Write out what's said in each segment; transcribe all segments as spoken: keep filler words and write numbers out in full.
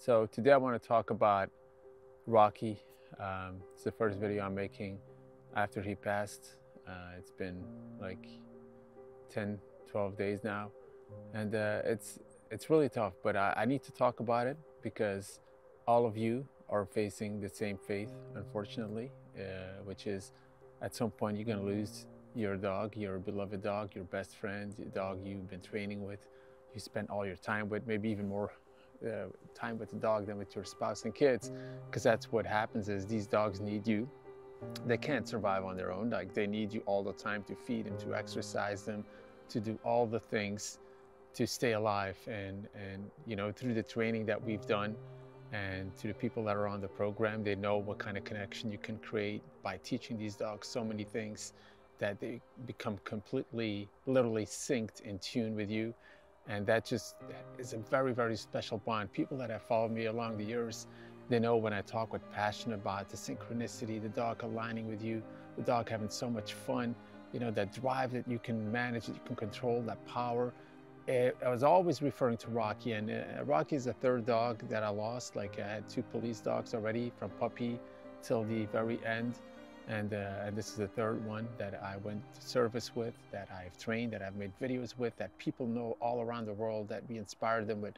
So today I want to talk about Rocky. Um, it's the first video I'm making after he passed. Uh, it's been like ten, twelve days now, and uh, it's it's really tough, but I, I need to talk about it because all of you are facing the same fate, unfortunately, uh, which is at some point you're gonna lose your dog, your beloved dog, your best friend, your dog you've been training with, you spend all your time with, maybe even more Uh, time with the dog than with your spouse and kids, because that's what happens is these dogs need you. They can't survive on their own. Like, they need you all the time to feed them, to exercise them, to do all the things to stay alive. And and you know, through the training that we've done and to the people that are on the program, they know what kind of connection you can create by teaching these dogs so many things that they become completely, literally synced in tune with you. And that just is a very, very special bond. People that have followed me along the years, they know when I talk with passion about the synchronicity, the dog aligning with you, the dog having so much fun, you know, that drive that you can manage, that you can control, that power. It, I was always referring to Rocky, and uh, Rocky is the third dog that I lost. Like, I had two police dogs already, from puppy till the very end. And, uh, and this is the third one that I went to service with, that I've trained, that I've made videos with, that people know all around the world, that we inspire them with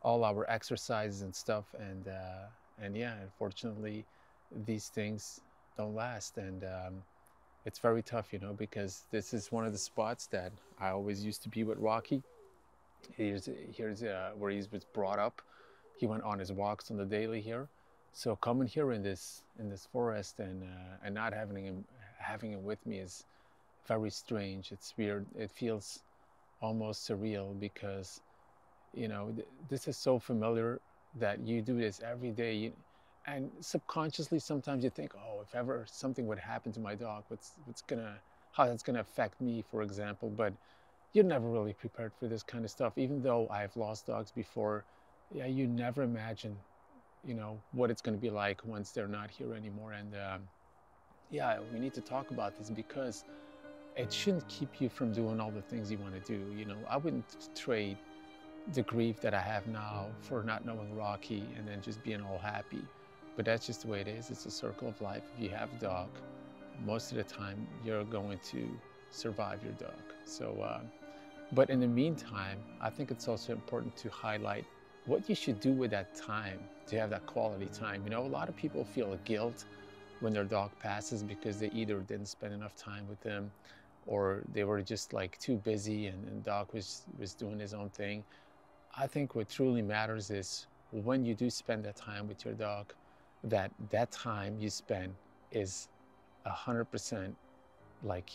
all our exercises and stuff. And, uh, and yeah, unfortunately, these things don't last. And um, it's very tough, you know, because this is one of the spots that I always used to be with Rocky. Here's, here's uh, where he was brought up. He went on his walks on the daily here. So coming here in this in this forest and uh, and not having him having him with me is very strange. It's weird. It feels almost surreal because, you know, th this is so familiar that you do this every day. You, and subconsciously, sometimes you think, oh, if ever something would happen to my dog, what's what's gonna how that's gonna affect me, for example. But you're never really prepared for this kind of stuff. Even though I've lost dogs before, yeah, you never imagine, you know, what it's going to be like once they're not here anymore. And um, yeah, we need to talk about this because it shouldn't keep you from doing all the things you want to do. You know, I wouldn't trade the grief that I have now for not knowing Rocky and then just being all happy. But that's just the way it is. It's a circle of life. If you have a dog, most of the time you're going to survive your dog. So, uh, but in the meantime, I think it's also important to highlight what you should do with that time, to have that quality time. You know, a lot of people feel guilt when their dog passes because they either didn't spend enough time with them or they were just like too busy and, and dog was, was doing his own thing. I think what truly matters is when you do spend that time with your dog, that that time you spend is one hundred percent like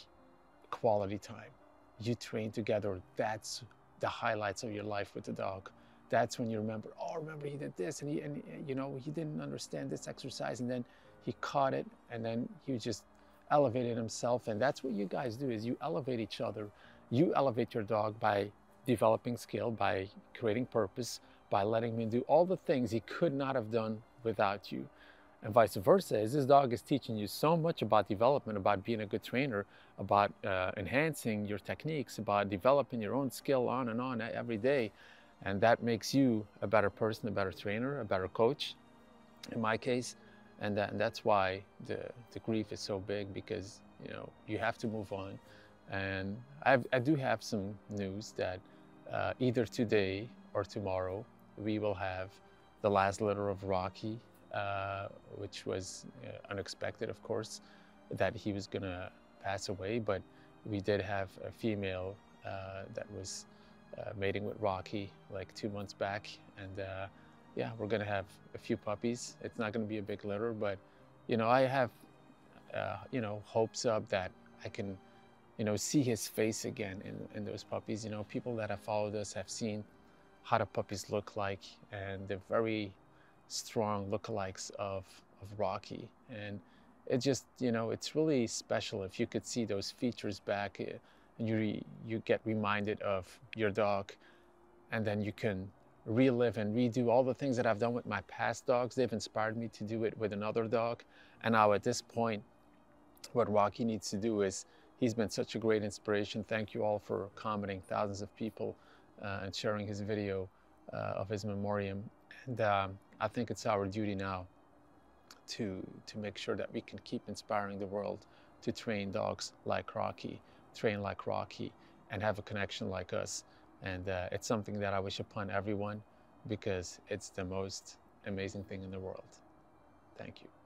quality time. You train together, that's the highlights of your life with the dog. That's when you remember, oh, remember he did this and he, and you know, he didn't understand this exercise and then he caught it and then he just elevated himself. And that's what you guys do, is you elevate each other. You elevate your dog by developing skill, by creating purpose, by letting him do all the things he could not have done without you. And vice versa, is this dog is teaching you so much about development, about being a good trainer, about uh, enhancing your techniques, about developing your own skill on and on every day. And that makes you a better person, a better trainer, a better coach, in my case. And, that, and that's why the, the grief is so big, because, you know, you have to move on. And I've, I do have some news that uh, either today or tomorrow, we will have the last litter of Rocky, uh, which was uh, unexpected, of course, that he was gonna pass away. But we did have a female uh, that was Uh, mating with Rocky like two months back, and uh, yeah, we're gonna have a few puppies. It's not gonna be a big litter, but you know, I have uh, you know, hopes up that I can, you know, see his face again in, in those puppies. You know, people that have followed us have seen how the puppies look like, and they're very strong lookalikes of, of Rocky, and it just, you know, it's really special if you could see those features back. You, you get reminded of your dog, and then you can relive and redo all the things that I've done with my past dogs. They've inspired me to do it with another dog. And now at this point, what Rocky needs to do is, he's been such a great inspiration. Thank you all for commenting, thousands of people, uh, and sharing his video uh, of his memoriam. And um, I think it's our duty now to, to make sure that we can keep inspiring the world to train dogs like Rocky, train like Rocky, and have a connection like us. And uh, it's something that I wish upon everyone because it's the most amazing thing in the world. Thank you.